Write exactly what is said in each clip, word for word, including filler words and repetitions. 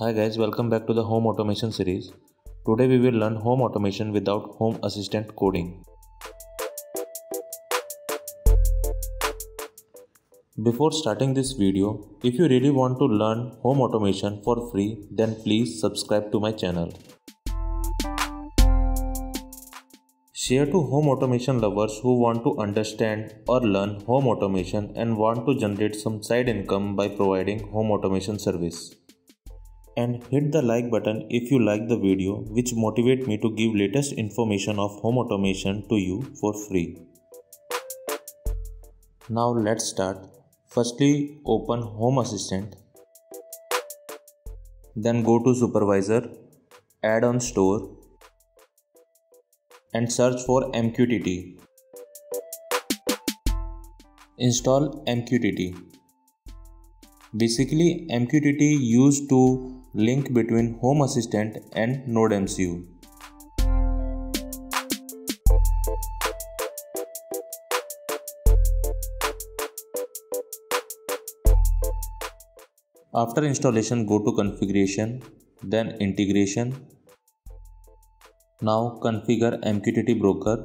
Hi guys, welcome back to the Home Automation series. Today we will learn Home Automation without Home Assistant coding. Before starting this video, if you really want to learn Home Automation for free, then please subscribe to my channel. Share to Home Automation lovers who want to understand or learn Home Automation and want to generate some side income by providing Home Automation service. And hit the like button if you like the video, which motivate me to give latest information of Home Automation to you for free. Now let's start. Firstly, open Home Assistant. Then go to Supervisor, Add-on Store and search for M Q T T. Install M Q T T. Basically, M Q T T used to link between Home Assistant and NodeMCU. After installation, go to Configuration, then Integration. Now configure M Q T T broker.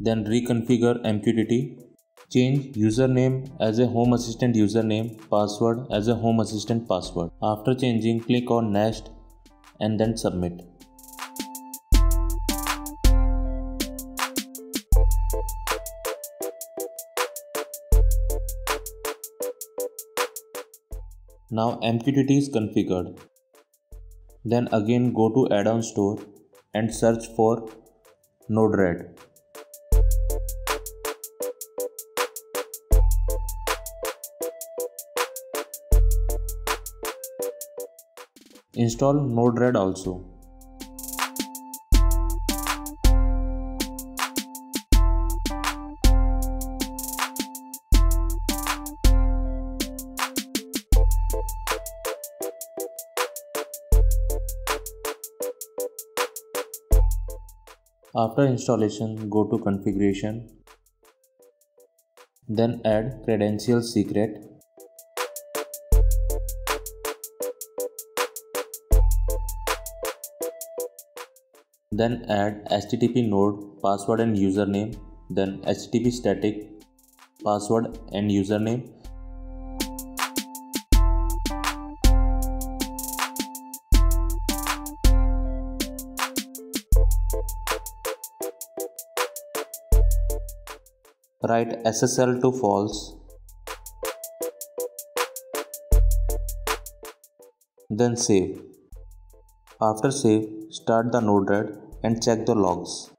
Then reconfigure M Q T T. Change username as a Home Assistant username, password as a Home Assistant password. After changing, click on Next and then Submit. Now M Q T T is configured. Then again go to Add-on Store and search for Node-RED. Install Node-RED also. After installation, go to Configuration, then add credential secret. Then add H T T P node, password and username, then H T T P static, password and username. Write S S L to false. Then save. After save, start the Node-RED and check the logs.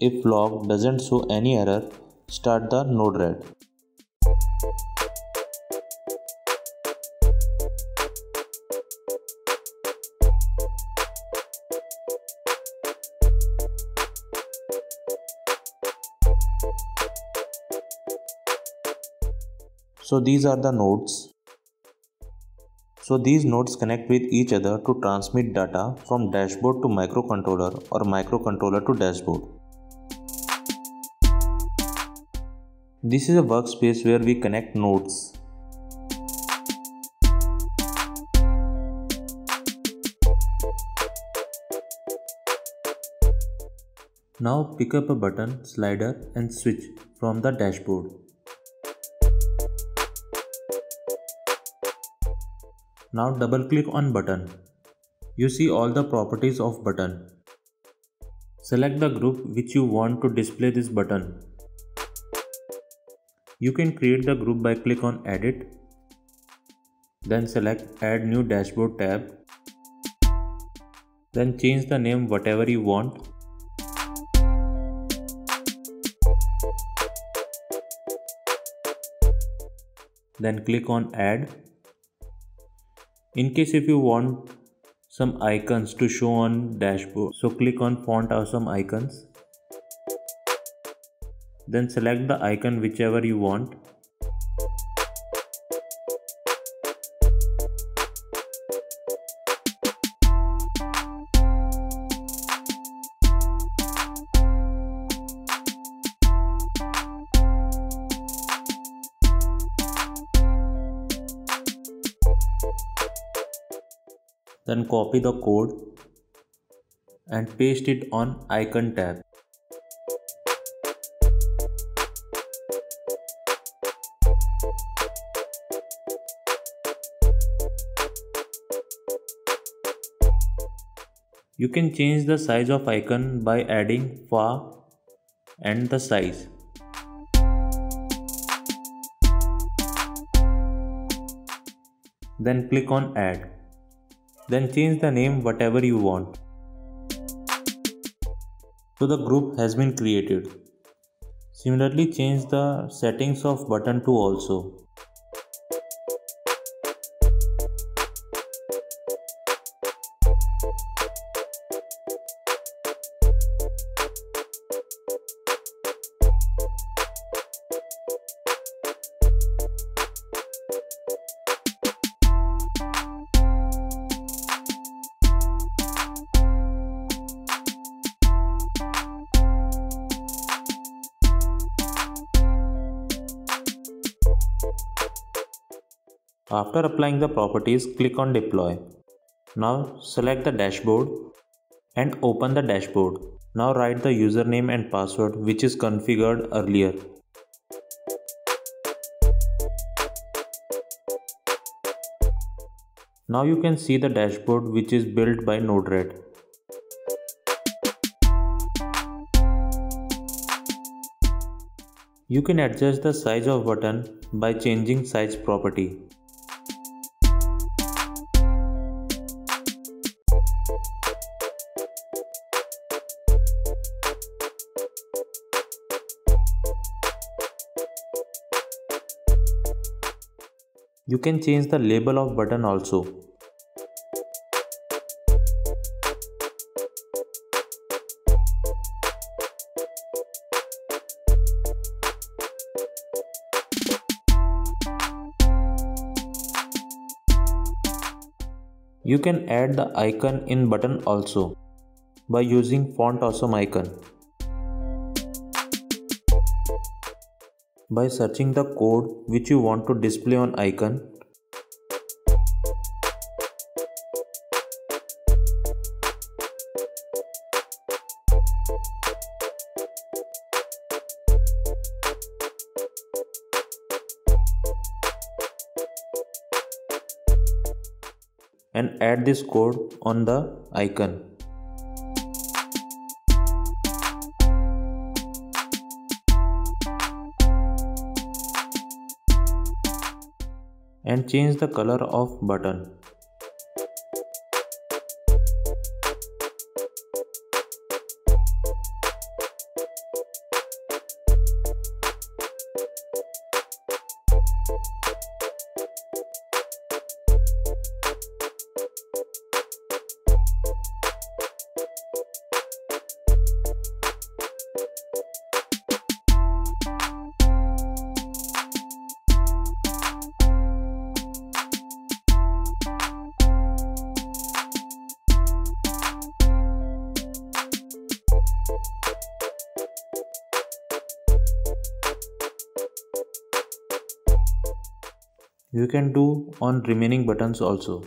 If log doesn't show any error, start the Node-RED. So these are the nodes. So these nodes connect with each other to transmit data from dashboard to microcontroller or microcontroller to dashboard. This is a workspace where we connect nodes. Now pick up a button, slider and switch from the dashboard. Now double click on button. You see all the properties of button. Select the group which you want to display this button. You can create the group by click on Edit. Then select Add New Dashboard tab. Then change the name whatever you want. Then click on Add. In case if you want some icons to show on dashboard. So click on font or some icons. Then select the icon whichever you want. Then copy the code and paste it on icon tab. You can change the size of icon by adding far and the size. Then click on add. Then change the name whatever you want. So the group has been created. Similarly, change the settings of button to also. After applying the properties, click on deploy. Now select the dashboard and open the dashboard. Now write the username and password which is configured earlier. Now you can see the dashboard which is built by Node-RED. You can adjust the size of button by changing size property. You can change the label of button also. You can add the icon in button also by using font awesome icon. By searching the code which you want to display on icon. And add this code on the icon. And change the color of button. You can do on remaining buttons also.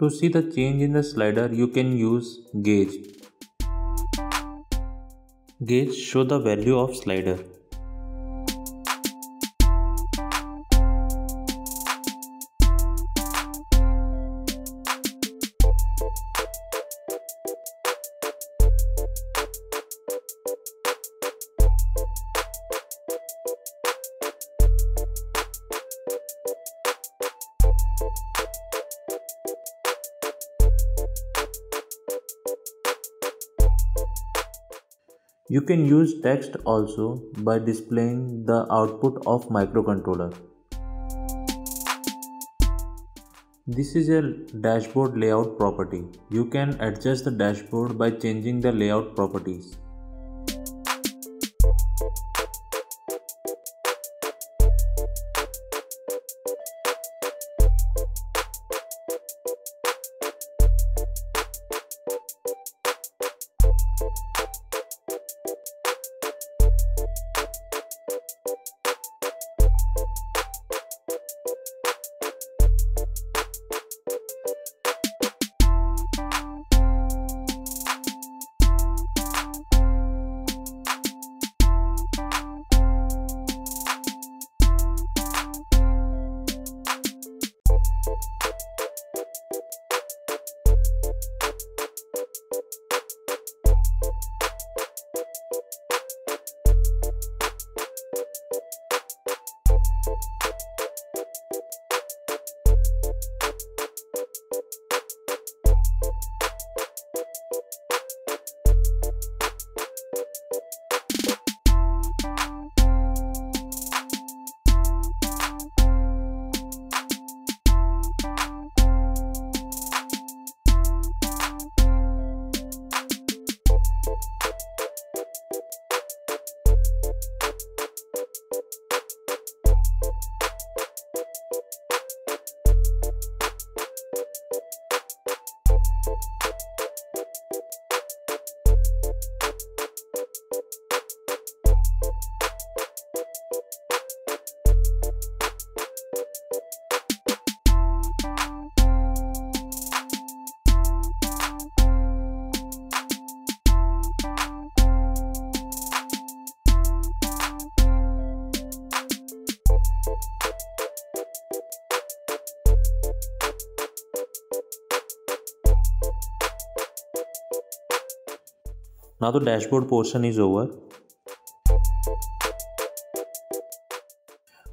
To see the change in the slider, you can use gauge. Gauge shows the value of slider. You can use text also by displaying the output of microcontroller. This is a dashboard layout property. You can adjust the dashboard by changing the layout properties. Now the dashboard portion is over.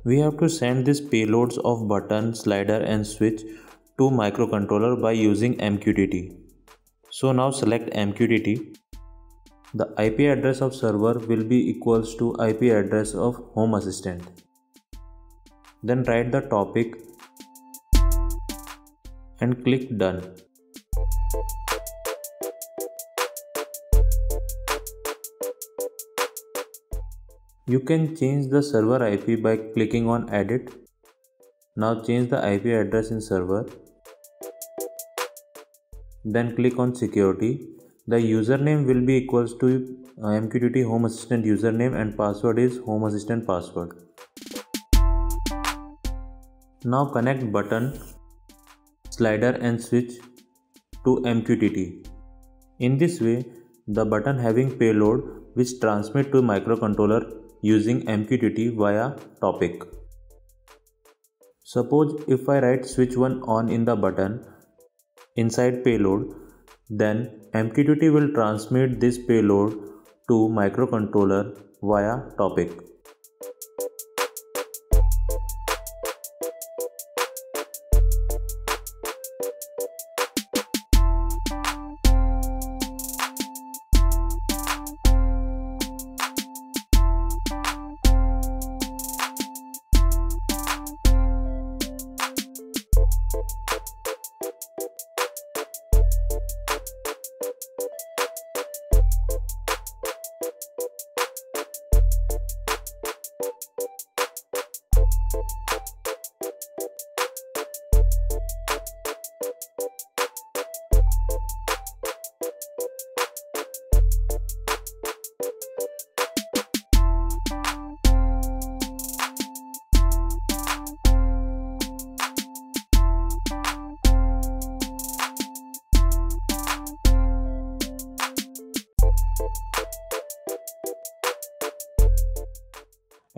We have to send these payloads of button, slider and switch to microcontroller by using M Q T T. So now select M Q T T. The I P address of server will be equals to I P address of Home Assistant. Then write the topic and click done. You can change the server I P by clicking on edit. Now change the I P address in server. Then click on security. The username will be equals to M Q T T Home Assistant username and password is Home Assistant password. Now connect button, slider and switch to M Q T T. In this way, the button having payload which transmit to microcontroller using M Q T T via topic. Suppose if I write switch one on in the button inside payload, then M Q T T will transmit this payload to microcontroller via topic.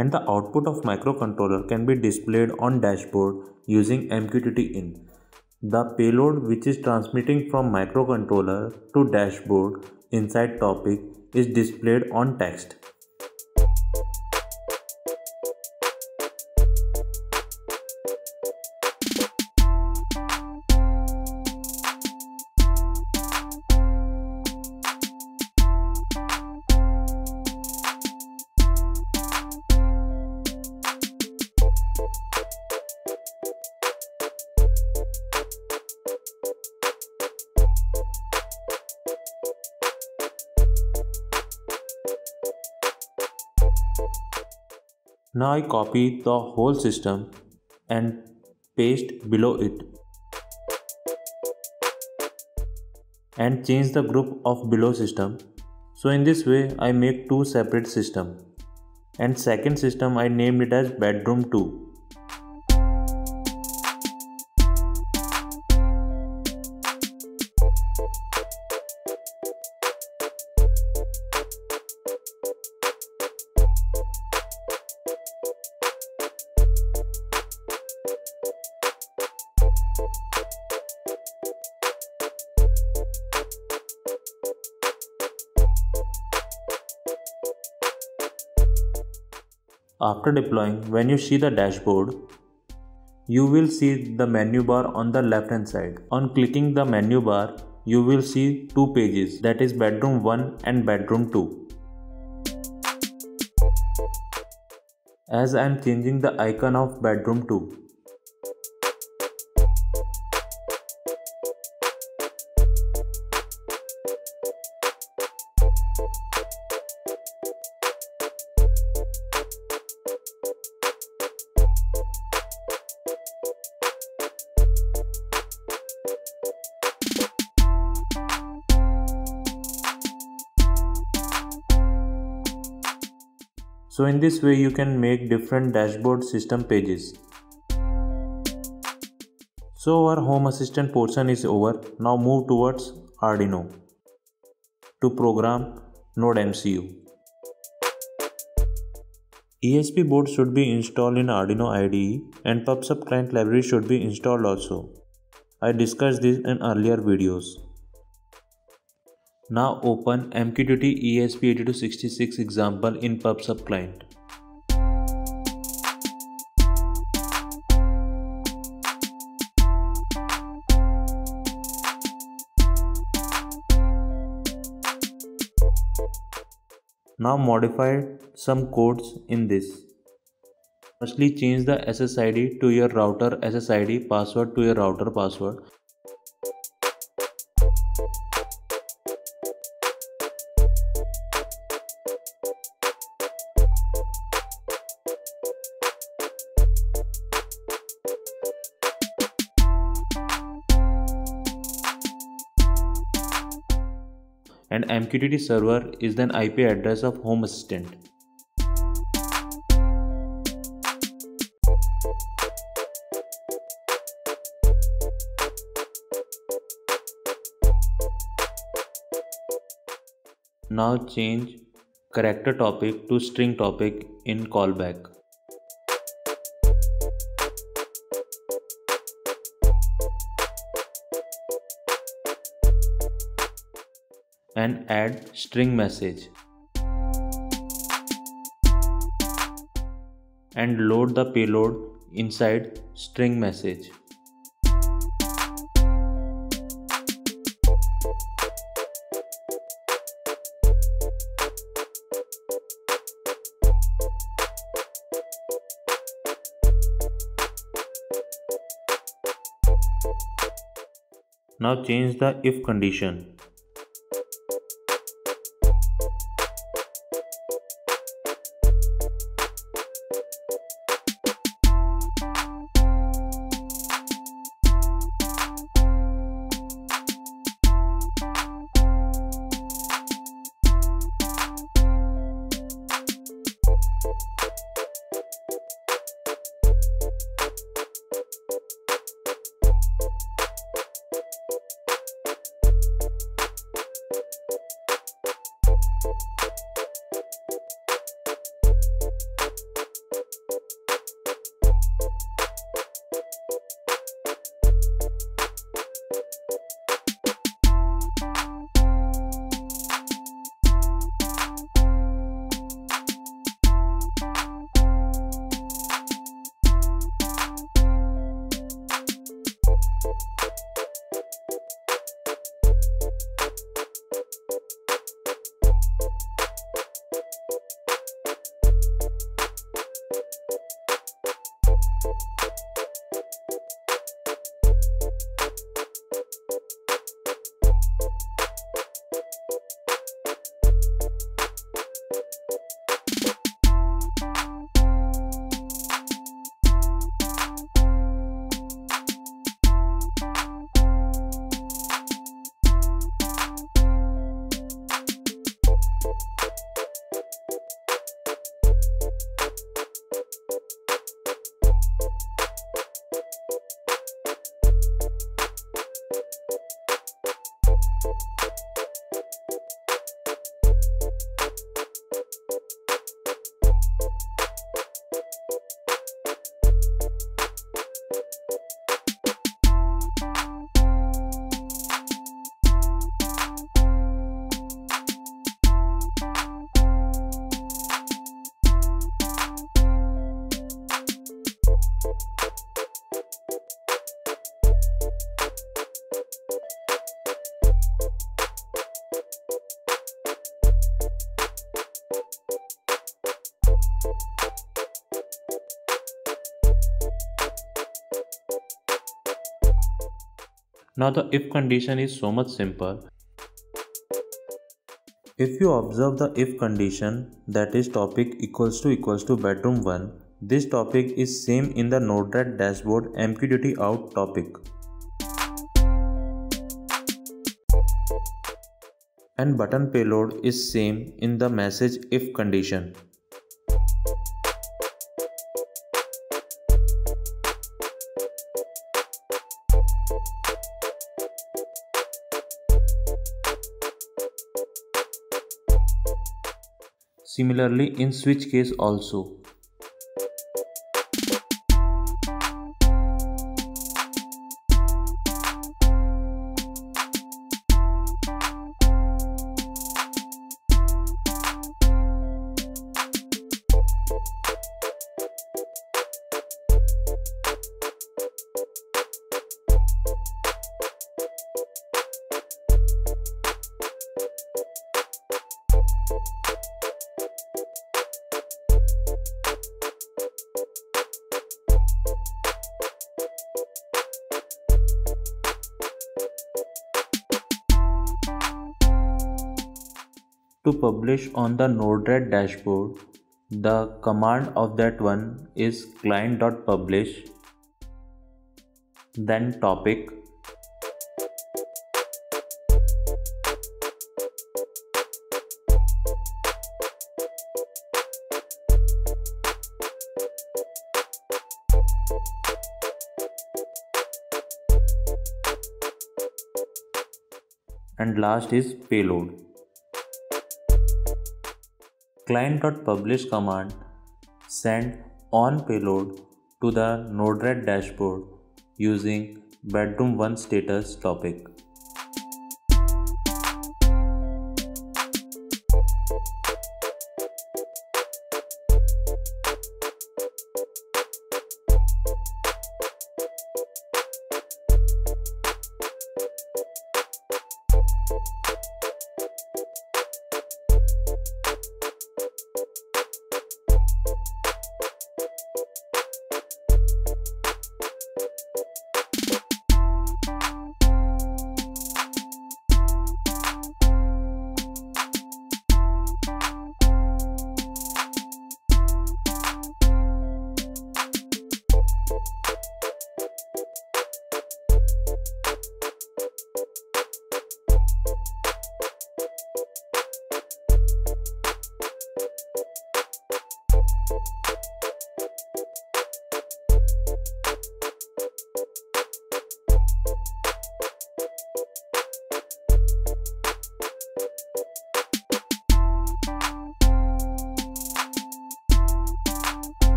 and the output of microcontroller can be displayed on dashboard using M Q T T in. The payload which is transmitting from microcontroller to dashboard inside topic is displayed on text. Now I copy the whole system and paste below it and change the group of below system. So in this way I make two separate systems, and second system I named it as bedroom two. After deploying, when you see the dashboard, you will see the menu bar on the left hand side. On clicking the menu bar, you will see two pages, that is bedroom one and bedroom two. As I am changing the icon of bedroom two. So in this way you can make different dashboard system pages. So our Home Assistant portion is over. Now move towards Arduino to program NodeMCU. E S P board should be installed in Arduino I D E and PubSubClient library should be installed also. I discussed this in earlier videos. Now open M Q T T E S P eight two six six example in PubSubClient. Now modify some codes in this. Firstly, change the S S I D to your router S S I D, password to your router password. And M Q T T server is then I P address of Home Assistant. Now change character topic to string topic in callback. And add string message and load the payload inside string message. Now change the if condition. Now the if condition is so much simple. If you observe the if condition, that is topic equals to equals to bedroom one, this topic is same in the Node-RED dashboard M Q T T out topic. And button payload is same in the message if condition. Similarly in switch case also. To publish on the Node-RED dashboard, the command of that one is client.publish, then topic, and last is payload. Client.publish command send on payload to the Node-RED dashboard using bedroom one status topic.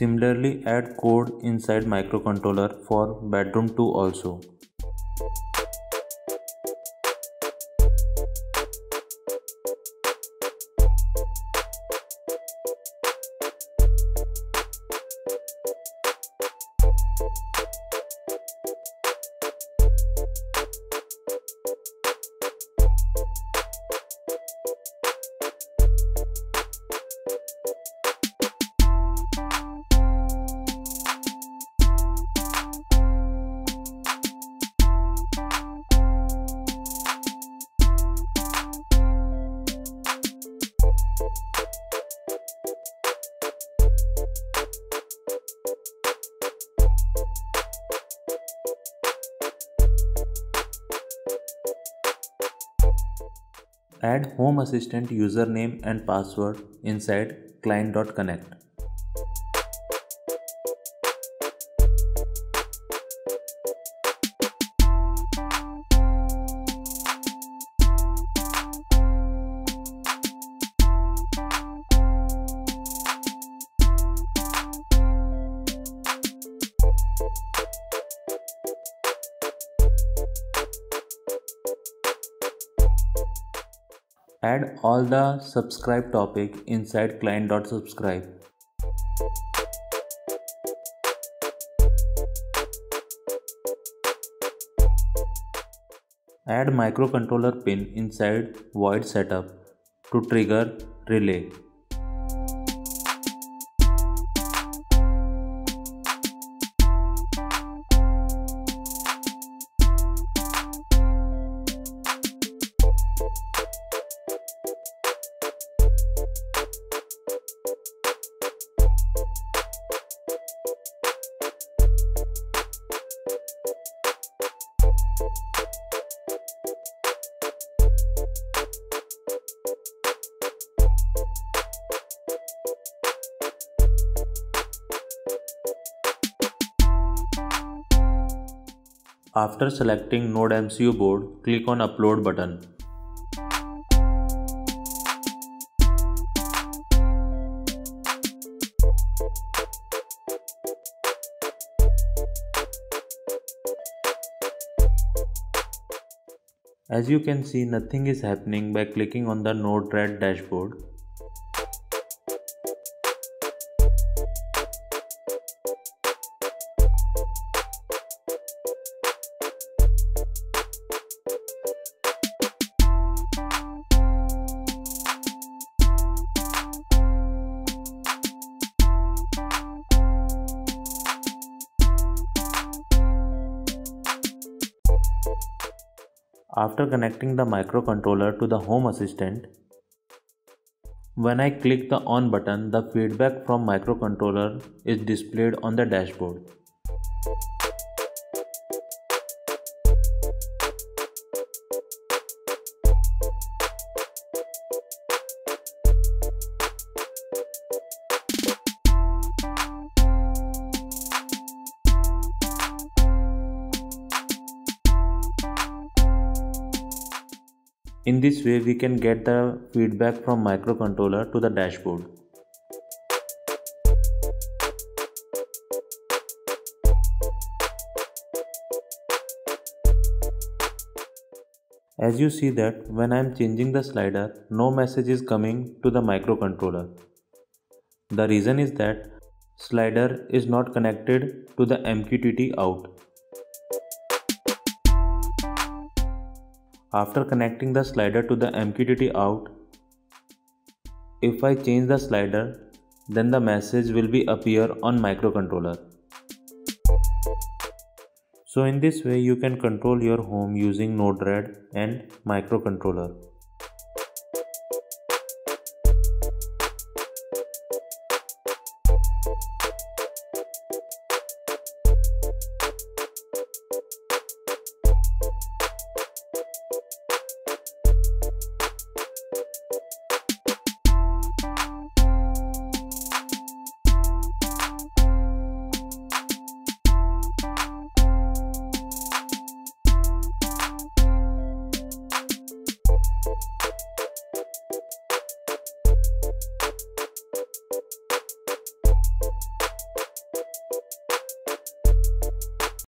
Similarly, add code inside microcontroller for bedroom two also. Add Home Assistant username and password inside client.connect. Add all the subscribe topic inside client.subscribe. Add microcontroller pin inside void setup to trigger relay. After selecting NodeMCU board, click on Upload button. As you can see, nothing is happening by clicking on the Node-RED dashboard. After connecting the microcontroller to the Home Assistant, when I click the on button, the feedback from microcontroller is displayed on the dashboard. In this way, we can get the feedback from microcontroller to the dashboard. As you see that when I am changing the slider, no message is coming to the microcontroller. The reason is that slider is not connected to the M Q T T out. After connecting the slider to the M Q T T out, if I change the slider, then the message will be appear on microcontroller. So in this way you can control your home using Node-RED and microcontroller.